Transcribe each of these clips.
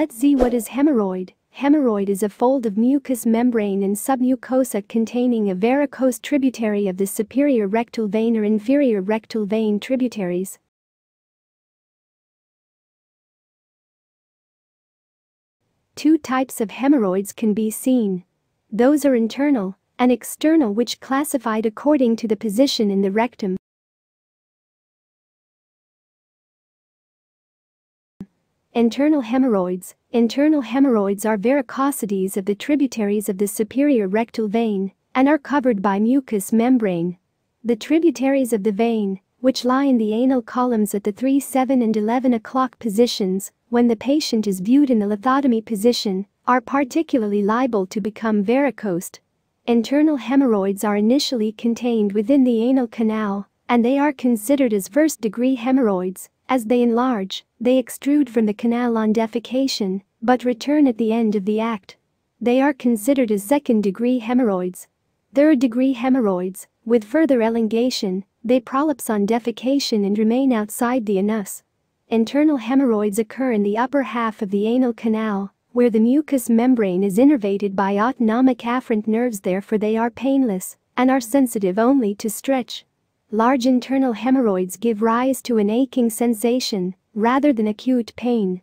Let's see what is hemorrhoid. Hemorrhoid is a fold of mucous membrane and submucosa containing a varicose tributary of the superior rectal vein or inferior rectal vein tributaries. Two types of hemorrhoids can be seen. Those are internal and external, which classified according to the position in the rectum. Internal hemorrhoids. Internal hemorrhoids are varicosities of the tributaries of the superior rectal vein and are covered by mucous membrane. The tributaries of the vein, which lie in the anal columns at the 3, 7 and 11 o'clock positions, when the patient is viewed in the lithotomy position, are particularly liable to become varicosed. Internal hemorrhoids are initially contained within the anal canal, and they are considered as first-degree hemorrhoids. As they enlarge, they extrude from the canal on defecation, but return at the end of the act. They are considered as second-degree hemorrhoids. Third-degree hemorrhoids, with further elongation, they prolapse on defecation and remain outside the anus. Internal hemorrhoids occur in the upper half of the anal canal, where the mucous membrane is innervated by autonomic afferent nerves. Therefore, they are painless and are sensitive only to stretch. Large internal hemorrhoids give rise to an aching sensation rather than acute pain.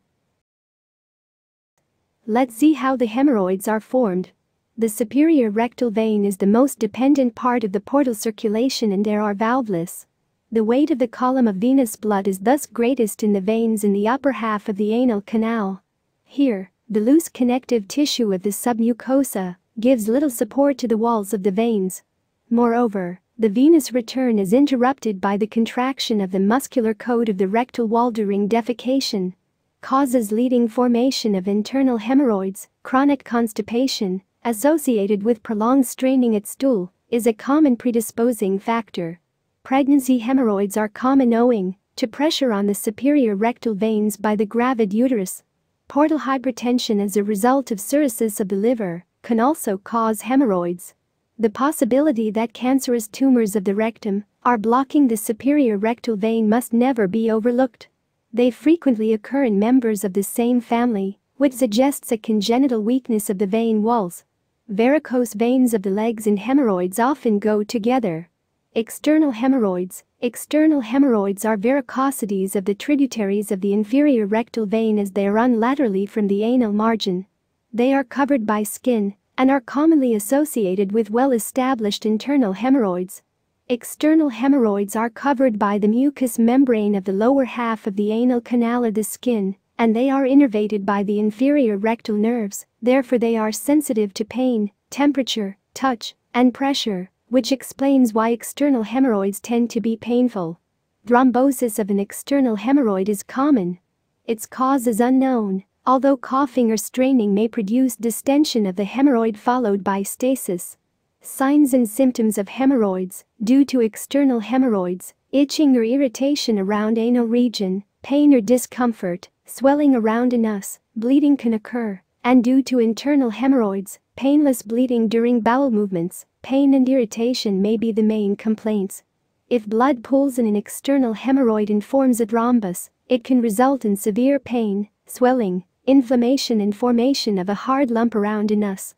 Let's see how the hemorrhoids are formed. The superior rectal vein is the most dependent part of the portal circulation, and there are valveless. The weight of the column of venous blood is thus greatest in the veins in the upper half of the anal canal. Here, the loose connective tissue of the submucosa gives little support to the walls of the veins. Moreover, the venous return is interrupted by the contraction of the muscular coat of the rectal wall during defecation. Causes leading formation of internal hemorrhoids: chronic constipation, associated with prolonged straining at stool, is a common predisposing factor. Pregnancy hemorrhoids are common owing to pressure on the superior rectal veins by the gravid uterus. Portal hypertension as a result of cirrhosis of the liver can also cause hemorrhoids. The possibility that cancerous tumors of the rectum are blocking the superior rectal vein must never be overlooked. They frequently occur in members of the same family, which suggests a congenital weakness of the vein walls. Varicose veins of the legs and hemorrhoids often go together. External hemorrhoids. External hemorrhoids are varicosities of the tributaries of the inferior rectal vein as they run laterally from the anal margin. They are covered by skin and are commonly associated with well-established internal hemorrhoids. External hemorrhoids are covered by the mucous membrane of the lower half of the anal canal of the skin, and they are innervated by the inferior rectal nerves. Therefore, they are sensitive to pain, temperature, touch, and pressure, which explains why external hemorrhoids tend to be painful. Thrombosis of an external hemorrhoid is common. Its cause is unknown, although coughing or straining may produce distension of the hemorrhoid followed by stasis. Signs and symptoms of hemorrhoids. Due to external hemorrhoids, itching or irritation around anal region, pain or discomfort, swelling around anus, bleeding can occur, and due to internal hemorrhoids, painless bleeding during bowel movements, pain and irritation may be the main complaints. If blood pools in an external hemorrhoid and forms a thrombus, it can result in severe pain, swelling, inflammation and formation of a hard lump around anus.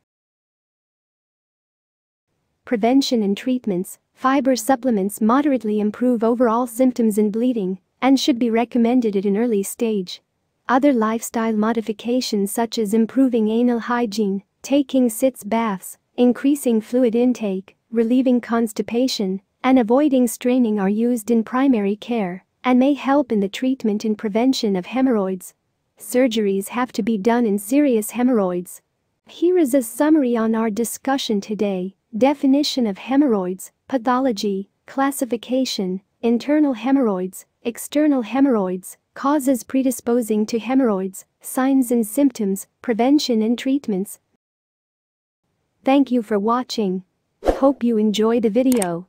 Prevention and treatments. Fiber supplements moderately improve overall symptoms and bleeding and should be recommended at an early stage. Other lifestyle modifications, such as improving anal hygiene, taking sitz baths, increasing fluid intake, relieving constipation, and avoiding straining, are used in primary care and may help in the treatment and prevention of hemorrhoids. Surgeries have to be done in serious hemorrhoids. Here is a summary on our discussion today: definition of hemorrhoids, pathology, classification, internal hemorrhoids, external hemorrhoids, causes predisposing to hemorrhoids, signs and symptoms, prevention and treatments. Thank you for watching. Hope you enjoy the video.